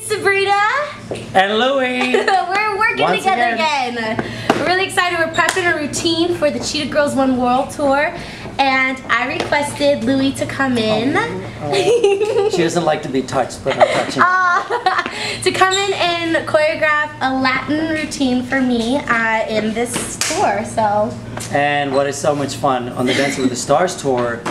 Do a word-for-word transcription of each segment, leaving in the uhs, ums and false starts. Sabrina and Louis. We're working Once together again. again. We're really excited. We're prepping a routine for the Cheetah Girls One World Tour, and I requested Louis to come in. Oh, oh. She doesn't like to be touched, but I'm touching uh, to come in and choreograph a Latin routine for me uh, in this tour. So. And what is so much fun on the Dancing with the Stars tour,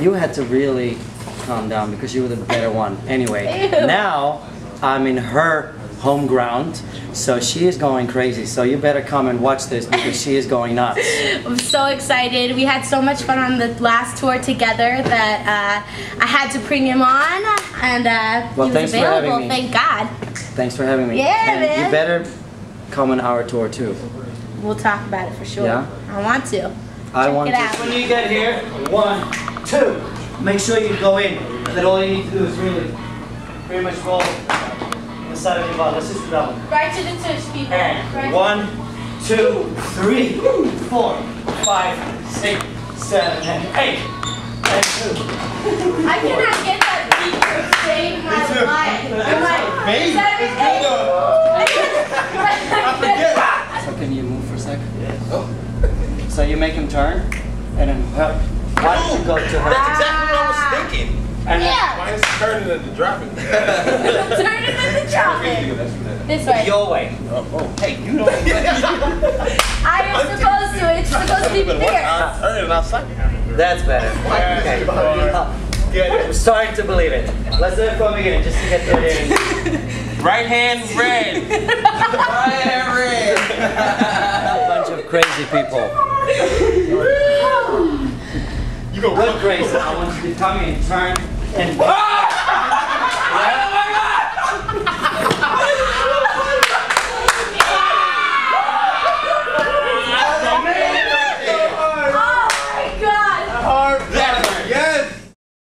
you had to really calm down because you were the better one. Anyway, Ew. now I'm in her home ground, so she is going crazy. So you better come and watch this because she is going nuts. I'm so excited. We had so much fun on the last tour together that uh, I had to bring him on, and uh, well, he was available. Thank God. Thanks for having me. Yeah, and man. You better come on our tour too. We'll talk about it for sure. Yeah? I want to. Check I want it to. Out. When you get here, one, two. Make sure you go in. That all you need to do is really pretty much roll. Side of your body. Let's just do that one. Right to the touch, people. And right one, two, three, four, five, six, seven, and eight. And two. I four. cannot get that beat to save my life. I'm like, baby, seven, eight. I forget. So can you move for a second? Yes. Oh. So you make him turn, and then her. Why don't you go to her? That's exactly what I was thinking. And yeah. Why is turning at the dropping? Turning at the dropping. This way. Your way. Oh, oh. Hey, you don't. I am supposed to. It's supposed to be fair. That's better. Okay. Oh, I'm starting to believe it. Let's do it from the beginning, just to get that in. Right hand red. Right hand red. A bunch of crazy people. You go real crazy. I want you to come in, turn. And